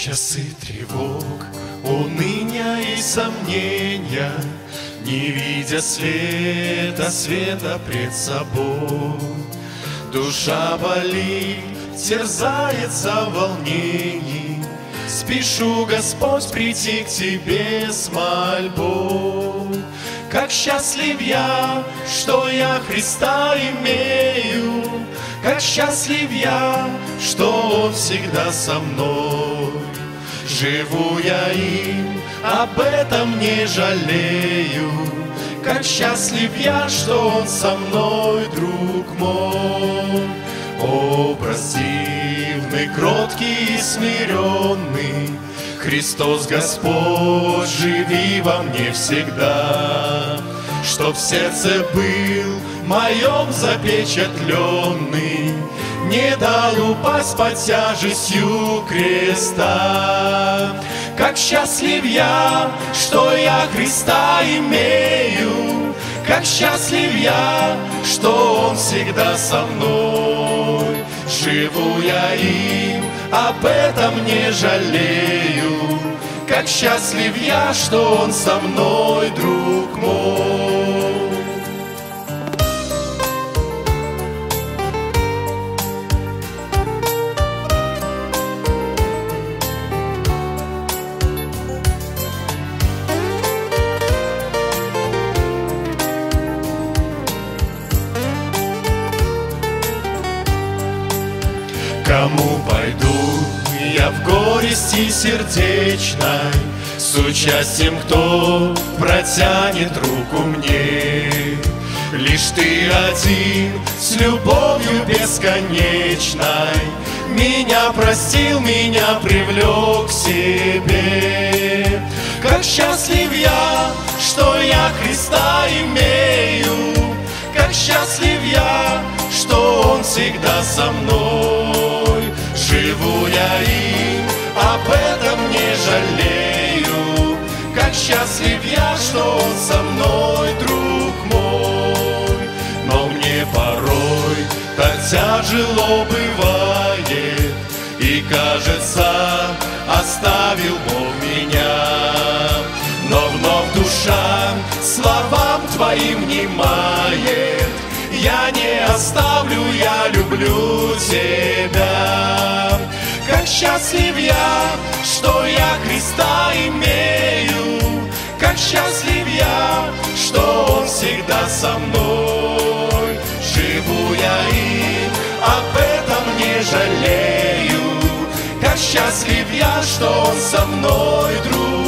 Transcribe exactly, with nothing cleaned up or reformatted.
часы тревог, уныния и сомнения, не видя света, света пред собой. Душа болит, терзается в волнении, спешу, Господь, прийти к Тебе с мольбой. Как счастлив я, что я Христа имею, как счастлив я, что Он всегда со мной. Живу я им, об этом не жалею, как счастлив я, что Он со мной, друг мой. О, простивный, кроткий и смиренный, Христос Господь, живи во мне всегда, чтоб в сердце был моем запечатленный, не дал упасть под тяжестью креста. Как счастлив я, что я Христа имею, как счастлив я, что Он всегда со мной. Живу я им, об этом не жалею, как счастлив я, что Он со мной, друг мой. Кому пойду я в горести сердечной, с участием кто протянет руку мне? Лишь Ты один с любовью бесконечной меня простил, меня привлек к себе. Как счастлив я, что я Христа имею, как счастлив я, что Он всегда со мной. Живу я им, об этом не жалею, как счастлив я, что Он со мной, друг мой. Но мне порой так тяжело бывает, и кажется, оставил Бог меня. Но вновь душа словам Твоим внимает, я не оставлю, я люблю Тебя. Как счастлив я, что я Христа имею, как счастлив я, что Он всегда со мной. Живу я им, об этом не жалею, как счастлив я, что Он со мной, друг.